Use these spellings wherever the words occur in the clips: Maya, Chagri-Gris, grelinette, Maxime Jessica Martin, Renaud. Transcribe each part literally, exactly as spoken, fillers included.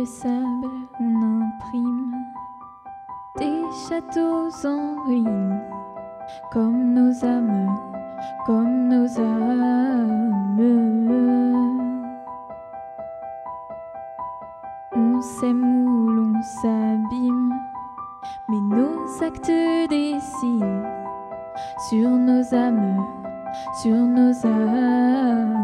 le sable on imprime des châteaux en ruine, comme nos âmes, comme nos âmes. On s'émoule, on s'abîme, mais nos actes dessinent sur nos âmes, sur nos âmes.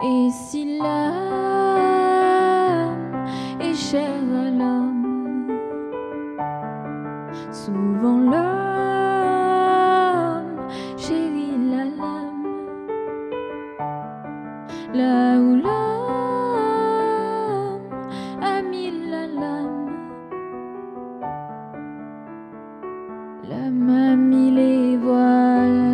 Et si l'âme est chère à l'homme, souvent l'homme chérit la lame, là où l'homme a mis la lame, l'âme a mis les voiles.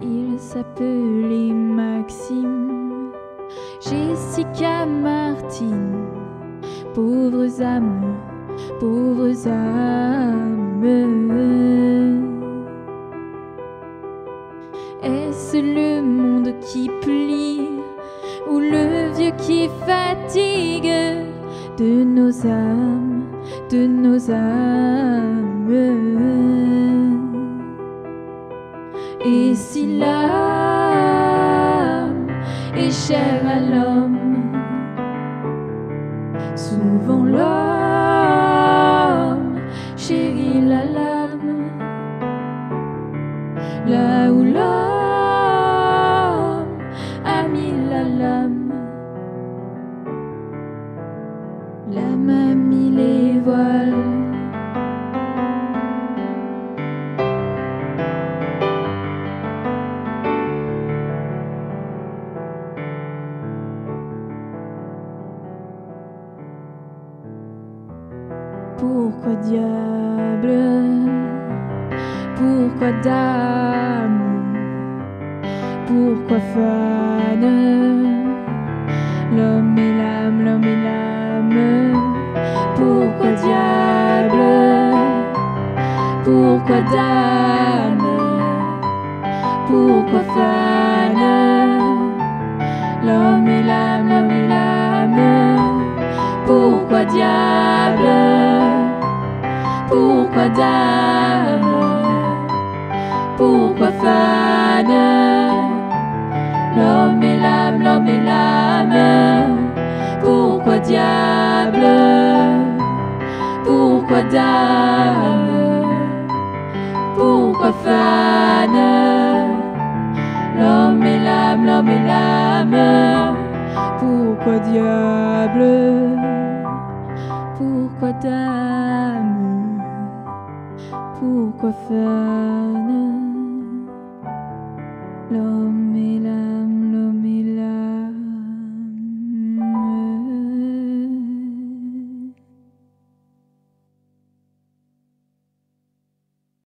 Il s'appelait Maxime Jessica Martin. Pauvres âmes, pauvres âmes. Est-ce le monde qui plie ou le vieux qui fatigue de nos âmes, de nos âmes? Et si l'âme est chère à l'homme, souvent l'homme chérit la lame, là où l'homme a mis la lame, l'âme a mis les voiles. Pourquoi diable, pourquoi dame, pourquoi fane, l'homme et l'âme, l'homme et l'âme. Pourquoi diable, pourquoi dame, pourquoi fane, l'homme et l'âme, l'homme et l'âme. Pourquoi diable, pourquoi dame, pourquoi fane, l'homme et l'âme, l'homme et l'âme. Pourquoi diable, pourquoi dame, pourquoi fane, l'homme et l'âme, l'homme et l'âme. Pourquoi diable, pourquoi dame, pourquoi fane, l'homme et la